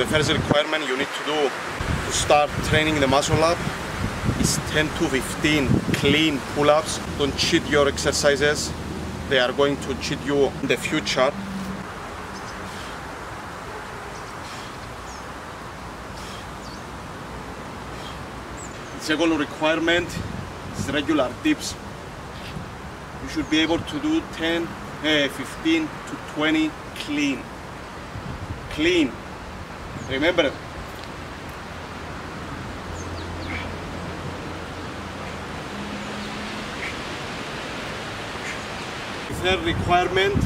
the first requirement you need to do to start training the muscle up is 10 to 15 clean pull-ups. Don't cheat your exercises. They are going to cheat you in the future. The second requirement is regular dips. You should be able to do 15 to 20 clean. Clean. Remember, the third requirement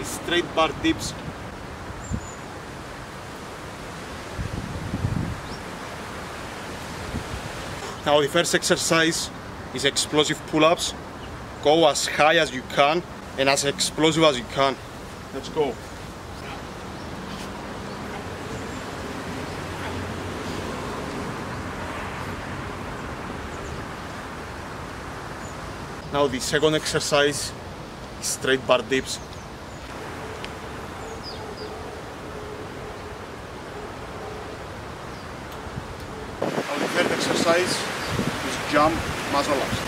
is straight bar dips. Now the first exercise is explosive pull-ups. Go as high as you can and as explosive as you can. Let's go. Now the second exercise is straight bar dips. Now the third exercise is jump muscle ups.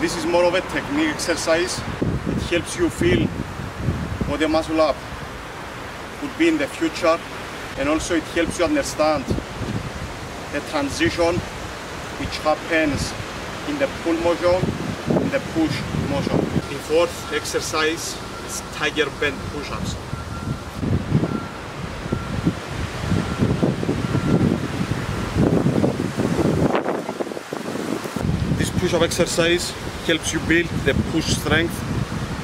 This is more of a technique exercise. It helps you feel what the muscle up would be in the future, and also it helps you understand the transition which happens in the pull motion and the push motion. The fourth exercise is tiger bend push-ups. This push-up exercise helps you build the push strength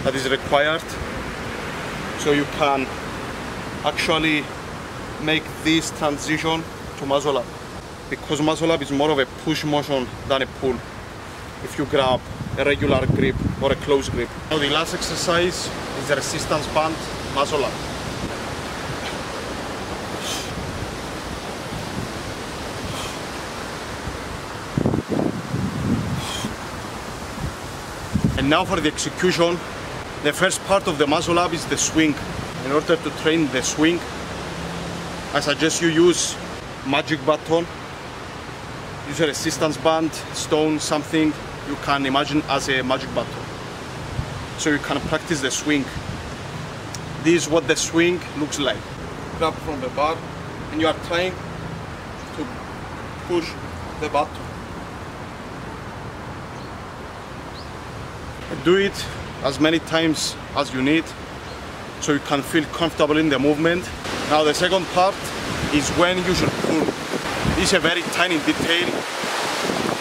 that is required, so you can actually make this transition to muscle up, because muscle up is more of a push motion than a pull if you grab a regular grip or a close grip. Now the last exercise is the resistance band muscle up. And now for the execution, the first part of the muscle up is the swing. In order to train the swing, I suggest you use magic button, use a resistance band, stone, something you can imagine as a magic button, so you can practice the swing. This is what the swing looks like. Grab from the bar and you are trying to push the button. Do it as many times as you need, so you can feel comfortable in the movement. Now the second part is when you should pull. It's a very tiny detail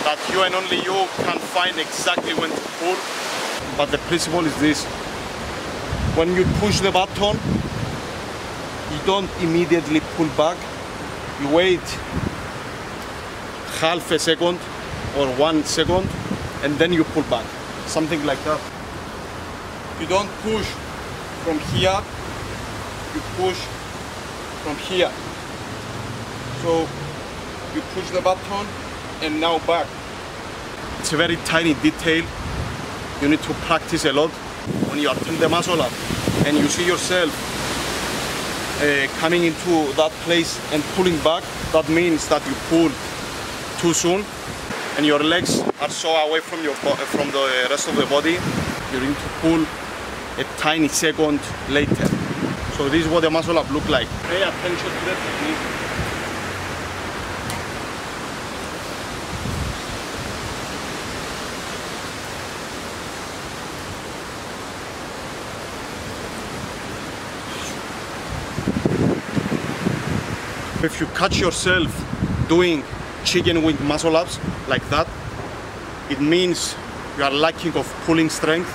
that you and only you can find exactly when to pull. But the principle is this: when you push the button, you don't immediately pull back. You wait half a second or 1 second and then you pull back. Something like that. You don't push from here, you push from here. So you push the button and now back. It's a very tiny detail. You need to practice a lot. When you are turning the muscle up and you see yourself coming into that place and pulling back, that means that you pulled too soon and your legs are so away from the rest of the body. You need to pull a tiny second later. So this is what the muscle up looks like. Pay attention to the technique. If you catch yourself doing chicken wing muscle ups like that, it means you are lacking of pulling strength.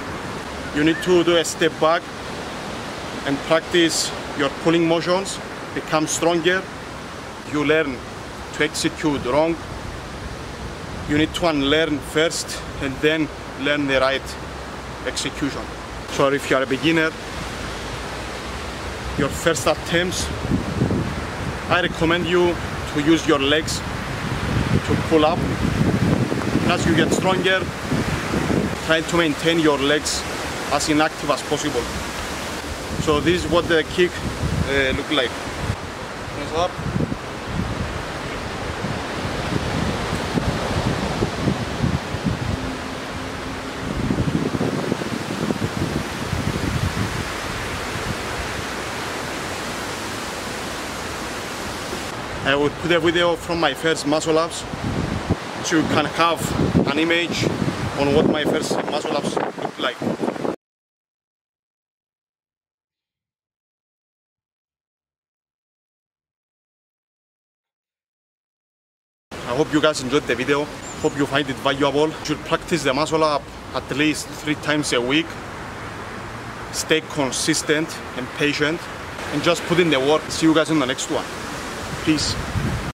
You need to do a step back and practice your pulling motions, become stronger. You learn to execute wrong. You need to unlearn first and then learn the right execution. So if you are a beginner, your first attempts, I recommend you to use your legs to pull up as you get stronger, try to maintain your legs as inactive as possible. So this is what the kick look like. Press up. I will put a video from my first muscle ups, so you can have an image on what my first muscle ups look like. I hope you guys enjoyed the video. Hope you find it valuable. You should practice the muscle up at least 3 times a week. Stay consistent and patient and just put in the work. See you guys in the next one. Peace.